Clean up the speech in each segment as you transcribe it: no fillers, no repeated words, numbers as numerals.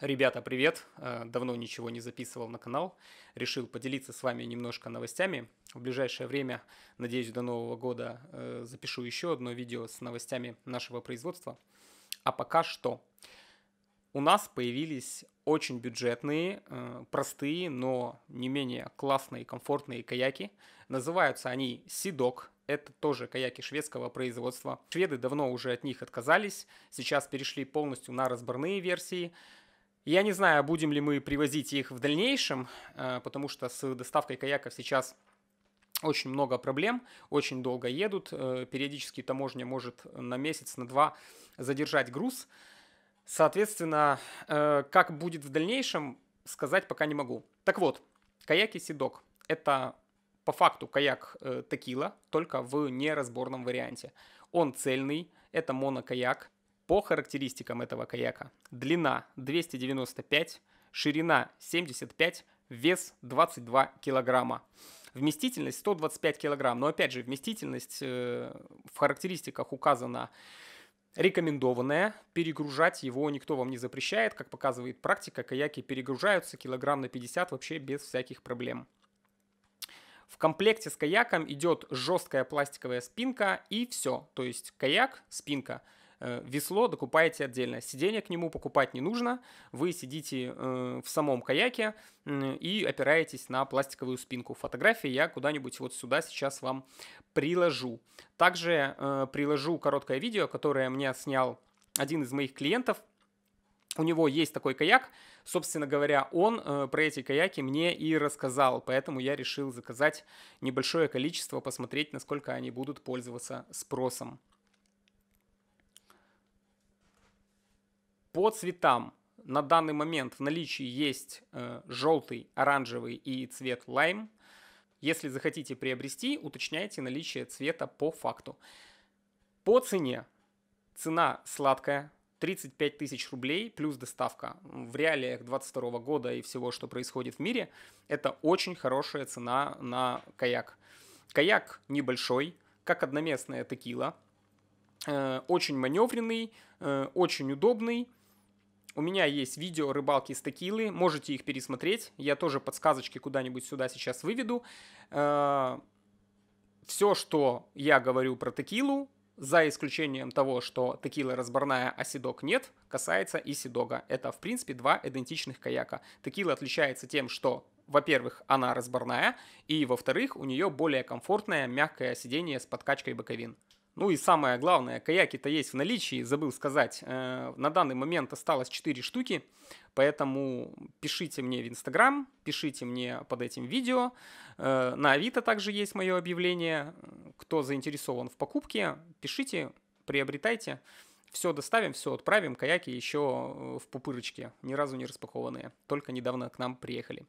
Ребята, привет! Давно ничего не записывал на канал. Решил поделиться с вами немножко новостями. В ближайшее время, надеюсь, до Нового года запишу еще одно видео с новостями нашего производства. А пока что у нас появились очень бюджетные, простые, но не менее классные, комфортные каяки. Называются они SeaDog. Это тоже каяки шведского производства. Шведы давно уже от них отказались. Сейчас перешли полностью на разборные версии. Я не знаю, будем ли мы привозить их в дальнейшем, потому что с доставкой каяков сейчас очень много проблем, очень долго едут, периодически таможня может на месяц, на два задержать груз. Соответственно, как будет в дальнейшем, сказать пока не могу. Так вот, каяки SeaDog – это по факту каяк Tequila, только в неразборном варианте. Он цельный, это монокаяк. По характеристикам этого каяка: длина 295, ширина 75, вес 22 килограмма, вместительность 125 килограмм. Но опять же, вместительность в характеристиках указана рекомендованная. Перегружать его никто вам не запрещает. Как показывает практика, каяки перегружаются килограмм на 50 вообще без всяких проблем. В комплекте с каяком идет жесткая пластиковая спинка и все. То есть каяк, спинка. Весло докупаете отдельно, сиденье к нему покупать не нужно, вы сидите в самом каяке и опираетесь на пластиковую спинку. Фотографии я куда-нибудь вот сюда сейчас вам приложу. Также приложу короткое видео, которое мне снял один из моих клиентов. У него есть такой каяк, собственно говоря, он про эти каяки мне и рассказал, поэтому я решил заказать небольшое количество, посмотреть, насколько они будут пользоваться спросом. По цветам на данный момент в наличии есть желтый, оранжевый и цвет лайм. Если захотите приобрести, уточняйте наличие цвета по факту. По цене. Цена сладкая. 35 тысяч рублей плюс доставка. В реалиях 2022 года и всего, что происходит в мире, это очень хорошая цена на каяк. Каяк небольшой, как одноместная Tequila. Очень маневренный, очень удобный. У меня есть видео рыбалки с Tequila, можете их пересмотреть. Я тоже подсказочки куда-нибудь сюда сейчас выведу. Все, что я говорю про Tequila, за исключением того, что Tequila разборная, а SeaDog нет, касается и SeaDog. Это, в принципе, два идентичных каяка. Tequila отличается тем, что, во-первых, она разборная, и, во-вторых, у нее более комфортное мягкое сиденье с подкачкой боковин. Ну и самое главное, каяки-то есть в наличии, забыл сказать. На данный момент осталось 4 штуки, поэтому пишите мне в Инстаграм, пишите мне под этим видео. На Авито также есть мое объявление. Кто заинтересован в покупке, пишите, приобретайте. Все доставим, все отправим. Каяки еще в пупырочке, ни разу не распакованные, только недавно к нам приехали.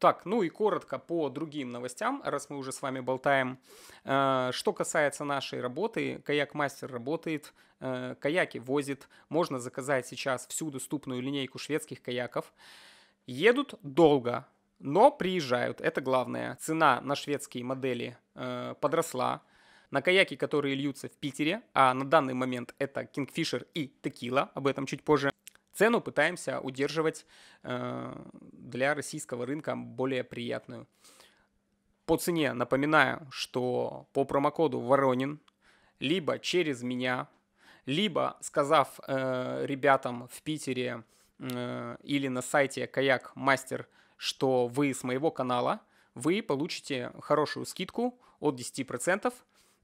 Так, ну и коротко по другим новостям, раз мы уже с вами болтаем. Что касается нашей работы, Каяк-мастер работает, каяки возит. Можно заказать сейчас всю доступную линейку шведских каяков. Едут долго, но приезжают, это главное. Цена на шведские модели подросла. На каяки, которые льются в Питере, а на данный момент это Kingfisher и Tequila, об этом чуть позже. Цену пытаемся удерживать для российского рынка более приятную. По цене напоминаю, что по промокоду Воронин, либо через меня, либо сказав ребятам в Питере или на сайте Каяк-мастер, что вы с моего канала, вы получите хорошую скидку от 10%,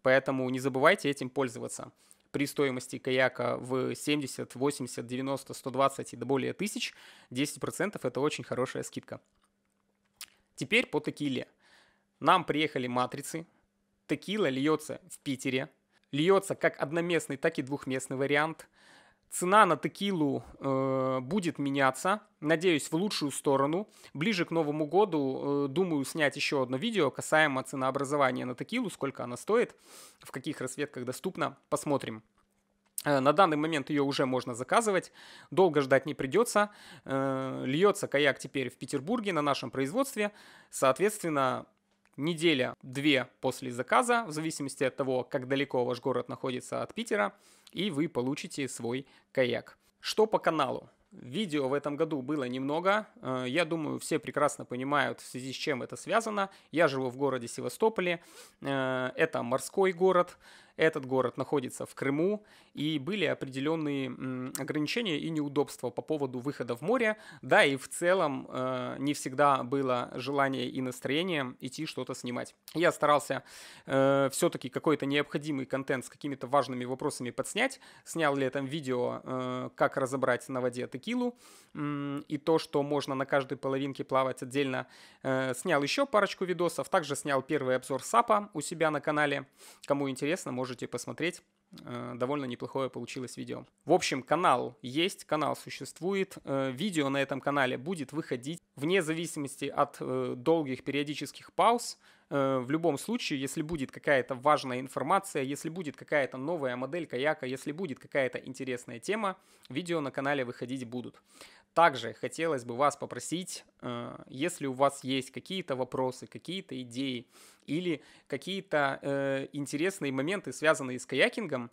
поэтому не забывайте этим пользоваться. При стоимости каяка в 70, 80, 90, 120 и до более тысяч, 10% это очень хорошая скидка. Теперь по Tequila. Нам приехали матрицы. Tequila льется в Питере. Льется как одноместный, так и двухместный вариант. Цена на Tequila будет меняться, надеюсь, в лучшую сторону. Ближе к Новому году думаю снять еще одно видео касаемо ценообразования на Tequila, сколько она стоит, в каких расцветках доступна, посмотрим. На данный момент ее уже можно заказывать, долго ждать не придется. Льется каяк теперь в Петербурге на нашем производстве, соответственно, неделя-две после заказа, в зависимости от того, как далеко ваш город находится от Питера, и вы получите свой каяк. Что по каналу? Видео в этом году было немного. Я думаю, все прекрасно понимают, в связи с чем это связано. Я живу в городе Севастополе. Это морской город. Этот город находится в Крыму. И были определенные ограничения и неудобства по поводу выхода в море. Да, и в целом не всегда было желание и настроение идти что-то снимать. Я старался все-таки какой-то необходимый контент с какими-то важными вопросами подснять. Снял летом видео, как разобрать на воде текилу, и то, что можно на каждой половинке плавать отдельно. Снял еще парочку видосов, также снял первый обзор сапа у себя на канале. Кому интересно, можете посмотреть. Довольно неплохое получилось видео. В общем, канал есть, канал существует. Видео на этом канале будет выходить вне зависимости от долгих периодических пауз. В любом случае, если будет какая-то важная информация, если будет какая-то новая модель каяка, если будет какая-то интересная тема, видео на канале выходить будут. Также хотелось бы вас попросить, если у вас есть какие-то вопросы, какие-то идеи или какие-то интересные моменты, связанные с каякингом,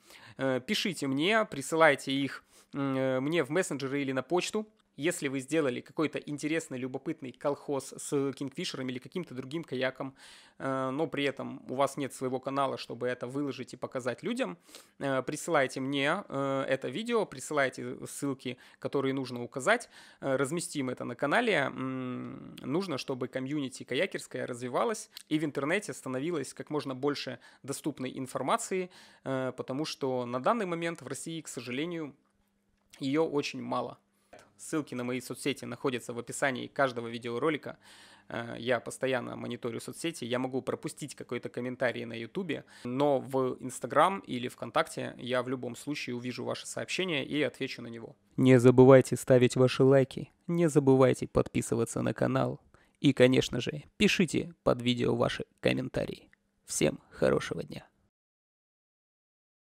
пишите мне, присылайте их мне в мессенджеры или на почту. Если вы сделали какой-то интересный, любопытный колхоз с Kingfisher'ом или каким-то другим каяком, но при этом у вас нет своего канала, чтобы это выложить и показать людям, присылайте мне это видео, присылайте ссылки, которые нужно указать, разместим это на канале. Нужно, чтобы комьюнити каякерская развивалась и в интернете становилось как можно больше доступной информации, потому что на данный момент в России, к сожалению, ее очень мало. Ссылки на мои соцсети находятся в описании каждого видеоролика. Я постоянно мониторю соцсети. Я могу пропустить какой-то комментарий на YouTube, но в Instagram или ВКонтакте я в любом случае увижу ваше сообщение и отвечу на него. Не забывайте ставить ваши лайки, не забывайте подписываться на канал. И, конечно же, пишите под видео ваши комментарии. Всем хорошего дня!